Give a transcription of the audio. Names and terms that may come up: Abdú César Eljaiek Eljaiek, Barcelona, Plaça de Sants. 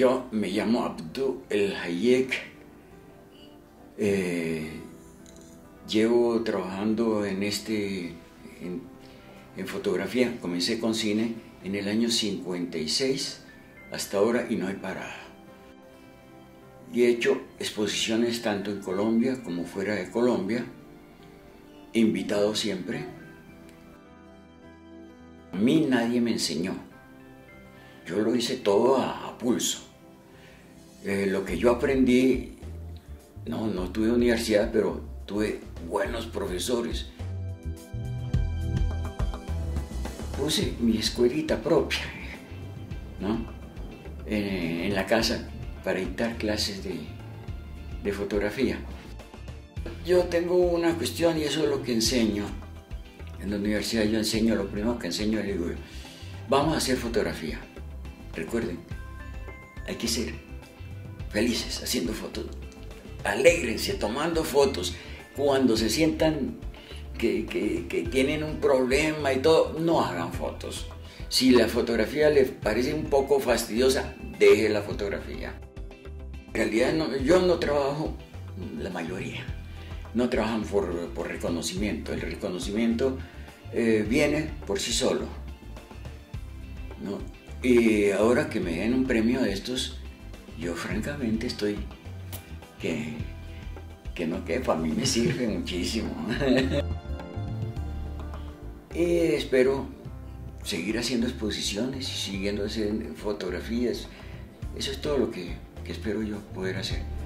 Yo me llamo Abdú Eljaiek, llevo trabajando en fotografía. Comencé con cine en el año 56 hasta ahora y no he parado. Y he hecho exposiciones tanto en Colombia como fuera de Colombia, invitado siempre. A mí nadie me enseñó, yo lo hice todo a pulso. Lo que yo aprendí, no tuve universidad, pero tuve buenos profesores. Puse mi escuelita propia, en la casa, para dictar clases de fotografía. Yo tengo una cuestión y eso es lo que enseño. En la universidad yo enseño, lo primero que enseño es, digo, vamos a hacer fotografía. Recuerden, hay que ser felices haciendo fotos. Alégrense tomando fotos. Cuando se sientan que tienen un problema y todo, no hagan fotos. Si la fotografía les parece un poco fastidiosa, deje la fotografía. En realidad yo no trabajo, la mayoría no trabajan por reconocimiento. El reconocimiento viene por sí solo, y ahora que me den un premio de estos, yo francamente estoy que no quepa, a mí me sirve muchísimo. Y espero seguir haciendo exposiciones y siguiendo haciendo fotografías. Eso es todo lo que espero yo poder hacer.